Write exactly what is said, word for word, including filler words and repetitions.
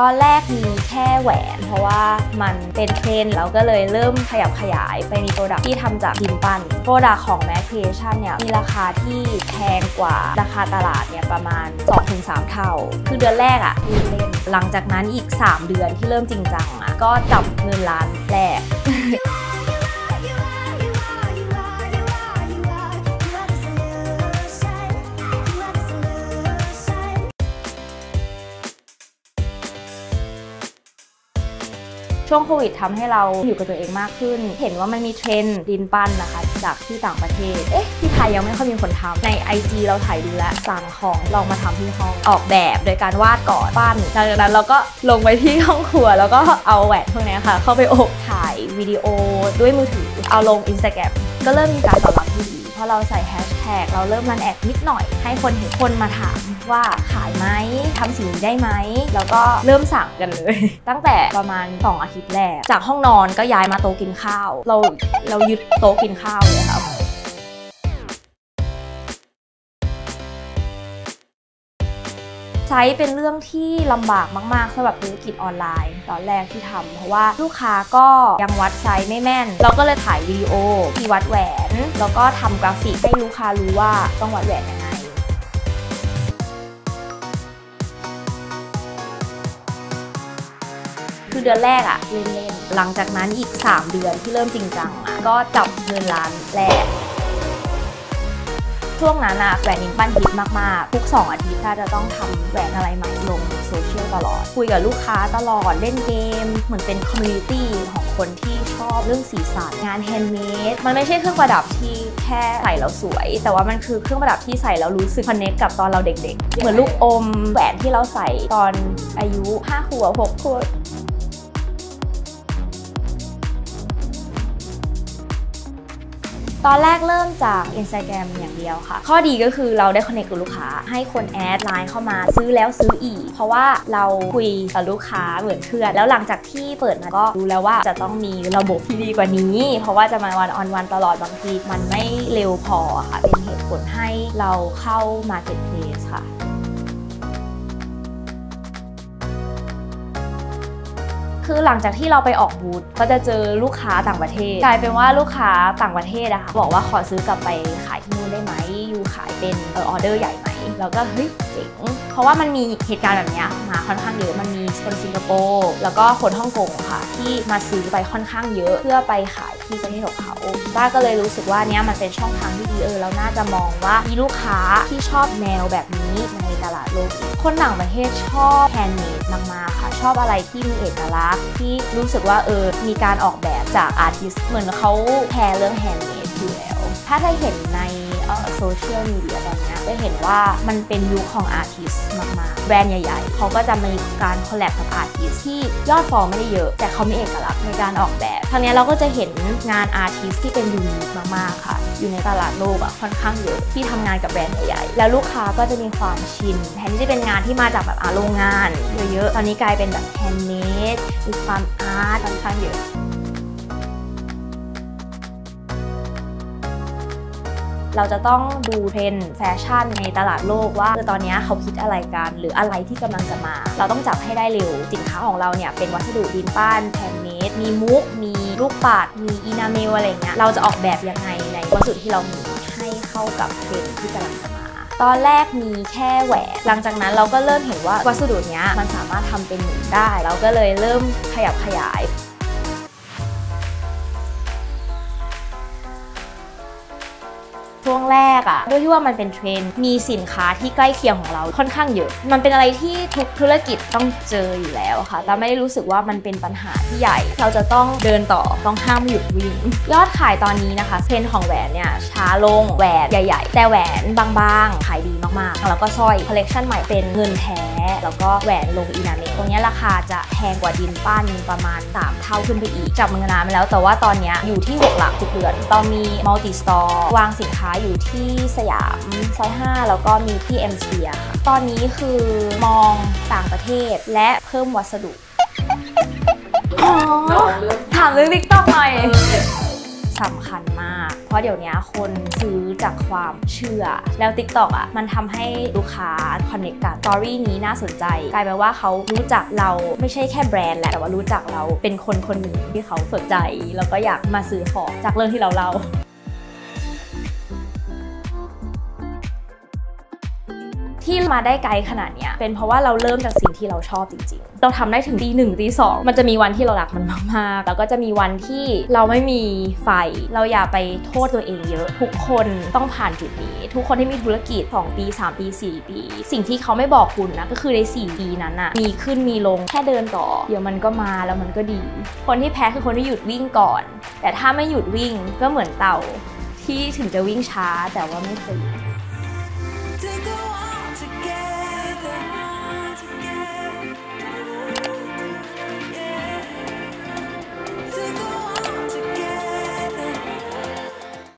ตอนแรกมีแค่แหวนเพราะว่ามันเป็นเทรนด์แล้วก็เลยเริ่มขยับขยายไปมีโปรดักที่ทำจากดินปั้นโปรดักของ Mad Creation เนี่ยมีราคาที่แพงกว่าราคาตลาดเนี่ยประมาณ สองถึงสาม เท่าคือเดือนแรกอะเล่นหลังจากนั้นอีกสามเดือนที่เริ่มจริงจังอะก็จับเงินล้านแรก ช่วงโควิดทำให้เราอยู่กับตัวเองมากขึ้นเห็นว่ามันมีเทรนด์ดินปั้นนะคะจากที่ต่างประเทศเอ๊ะที่ไทยยังไม่ค่อยมีคนทำใน ไอ จี เราถ่ายดูแลสั่งของลองมาทำที่ห้องออกแบบโดยการวาดก่อนปั้นหลังจากนั้นเราก็ลงไปที่ห้องครัวแล้วก็เอาแหวนพวกนี้ค่ะเข้าไปอบถ่ายวิดีโอด้วยมือถือเอาลง Instagram ก็เริ่มมีการตอบรับที่ดีเพราะเราใส่แฮชแท็กเราเริ่มรันแอดนิดหน่อยให้คนเห็นคนมาถามว่าขายไหมทำสิ่งนี้ได้ไหมแล้วก็เริ่มสั่งกันเลย ตั้งแต่ประมาณสองอาทิตย์แรกจากห้องนอนก็ย้ายมาโต๊ะกินข้าวเราเรายึดโต๊ะกินข้าวเลยครับไซส์เป็นเรื่องที่ลำบากมากๆสำหรับธุรกิจออนไลน์ตอนแรกที่ทำเพราะว่าลูกค้าก็ยังวัดไซส์ไม่แม่นเราก็เลยถ่ายวิดีโอที่วัดแหวนแล้วก็ทำกราฟิกให้ลูกค้ารู้ว่าต้องวัดแหวนยังไงคือเดือนแรกอะเล่นๆหลังจากนั้นอีกสามเดือนที่เริ่มจริงจังอะก็จับเงินล้านแรกช่วงนั้นอะแหวนดินปั้นฮิตมากๆทุกสองอาทิตย์ถ้าจะต้องทำแหวนอะไรใหม่ลงโซเชียลตลอดคุยกับลูกค้าตลอดเล่นเกมเหมือนเป็นคอมมูนิตี้ของคนที่ชอบเรื่องสีสันงานแฮนด์เมดมันไม่ใช่เครื่องประดับที่แค่ใส่แล้วสวยแต่ว่ามันคือเครื่องประดับที่ใส่แล้วรู้สึกคอนเนคกับตอนเราเด็กๆเหมือนลูกอมแหวนที่เราใส่ตอนอายุห้าขวบหกขวบตอนแรกเริ่มจาก Instagram อย่างเดียวค่ะข้อดีก็คือเราได้คอนเนคกับลูกค้าให้คนแอดไลน์เข้ามาซื้อแล้วซื้ออีกเพราะว่าเราคุยกับลูกค้าเหมือนเพื่อนแล้วหลังจากที่เปิดมาก็รู้แล้วว่าจะต้องมีระบบที่ดีกว่านี้เพราะว่าจะมาวันออนวันตลอดบางทีมันไม่เร็วพอค่ะเป็นเหตุผลให้เราเข้า Marketplace ค่ะคือหลังจากที่เราไปออกบูธก็จะเจอลูกค้าต่างประเทศกลายเป็นว่าลูกค้าต่างประเทศนะคะบอกว่าขอซื้อกลับไปขายที่นู่นได้ไหมอยู่ขายเป็นออเดอร์ใหญ่ไหมแล้วก็เฮ้ยเจ๋งเพราะว่ามันมีเหตุการณ์แบบนี้มาค่อนข้างเยอะมันมีคนสิงคโปร์แล้วก็คนฮ่องกงค่ะที่มาซื้อไปค่อนข้างเยอะเพื่อไปขายที่ประเทศของเขาป้าก็เลยรู้สึกว่าเนี้ยมันเป็นช่องทางที่ดีเออเราน่าจะมองว่ามีลูกค้าที่ชอบแนวแบบนี้ในตลาดโลกคนต่างประเทศชอบแฮนด์เมดมากๆค่ะชอบอะไรที่มีเอกลักษณ์ที่รู้สึกว่าเออมีการออกแบบจากอาร์ติสต์เหมือนเขาแคร์เรื่องแฮนด์เมดอยู่แล้วถ้าได้เห็นในโซเชียลมีเดียตอนนี้จะเห็นว่ามันเป็นยุคของอาร์ติสต์มากๆแบรนด์ใหญ่ๆเขาก็จะมีการคอลแลบกับอาร์ติสต์ที่ยอดฟอลไม่ได้เยอะแต่เขามีเอกลักษณ์ในการออกแบบทั้งนี้เราก็จะเห็นงานอาร์ติสต์ที่เป็นยูนิคมากๆค่ะอยู่ในตลาดโลกอะค่อนข้างเยอะที่ทำงานกับแบรนด์ใหญ่ๆแล้วลูกค้าก็จะมีความชินแทนที่จะเป็นงานที่มาจากแบบโรงงานเยอะๆตอนนี้กลายเป็นแบบแฮนด์เมดมีความอาร์ตค่อนข้างเยอะเราจะต้องดูเทรนด์แฟชั่นในตลาดโลกว่าคือตอนนี้เขาคิดอะไรกันหรืออะไรที่กำลังจะมาเราต้องจับให้ได้เร็วสินค้าของเราเนี่ยเป็นวัสดุดินปั้นแฮนด์เมดมีมุกมีลูกปัดมีอินาเมลอะไรเงี้ยเราจะออกแบบยังไงในวัสดุที่เรามีให้เข้ากับเทรนด์ที่กำลังจะมาตอนแรกมีแค่แหวนหลังจากนั้นเราก็เริ่มเห็นว่าวัสดุเนี้ยมันสามารถทำเป็นหมุนได้เราก็เลยเริ่มขยับขยายช่วงแรกอะด้วยที่ว่ามันเป็นเทรนด์มีสินค้าที่ใกล้เคียงของเราค่อนข้างเยอะมันเป็นอะไรที่ทุกธุรกิจต้องเจออยู่แล้วค่ะเราไม่ได้รู้สึกว่ามันเป็นปัญหาที่ใหญ่เราจะต้องเดินต่อต้องห้ามหยุดวิ่งยอดขายตอนนี้นะคะเทรนด์ของแหวนเนี่ยช้าลงแหวนใหญ่ๆแต่แหวนบางๆขายดีมากๆแล้วก็สร้อยคอลเลคชันใหม่เป็นเงินแท้แล้วก็แหวนลงอินาเมลตรงนี้ราคาจะแพงกว่าดินปั้นประมาณสามเท่าขึ้นไปอีกจับเงินล้านไปแล้วแต่ว่าตอนนี้อยู่ที่หกหลักทุกเดือนตอนมีมัลติสตอร์วางสินค้าอยู่ที่สยามซอยห้าแล้วก็มีที่เอ็มสเฟียร์ค่ะตอนนี้คือมองต่างประเทศและเพิ่มวัสดุถามเรื่อง TikTok หน่อย สำคัญมากเพราะเดี๋ยวนี้คนซื้อจากความเชื่อแล้ว ติ๊กต็อก อ่ะมันทำให้ลูกค้าคอนเนคกับสตอรี่นี้น่าสนใจกลายเป็นว่าเขารู้จักเราไม่ใช่แค่แบรนด์แหละแต่ว่ารู้จักเราเป็นคนคนหนึ่งที่เขาสนใจแล้วก็อยากมาซื้อของจากเรื่องที่เราเล่าที่มาได้ไกลขนาดเนี้ยเป็นเพราะว่าเราเริ่มจากสิ่งที่เราชอบจริงๆเราทำได้ถึงตีหนึ่งตีสองมันจะมีวันที่เรารักมันมากๆแล้วก็จะมีวันที่เราไม่มีไฟเราอย่าไปโทษตัวเองเยอะทุกคนต้องผ่านจุดนี้ทุกคนที่มีธุรกิจสองปีสามปีสี่ปีสิ่งที่เขาไม่บอกคุณนะก็คือในสี่ปีนั้นน่ะมีขึ้นมีลงแค่เดินต่อเดี๋ยวมันก็มาแล้วมันก็ดีคนที่แพ้คือคนที่หยุดวิ่งก่อนแต่ถ้าไม่หยุดวิ่งก็เหมือนเต่าที่ถึงจะวิ่งช้าแต่ว่าไม่เคย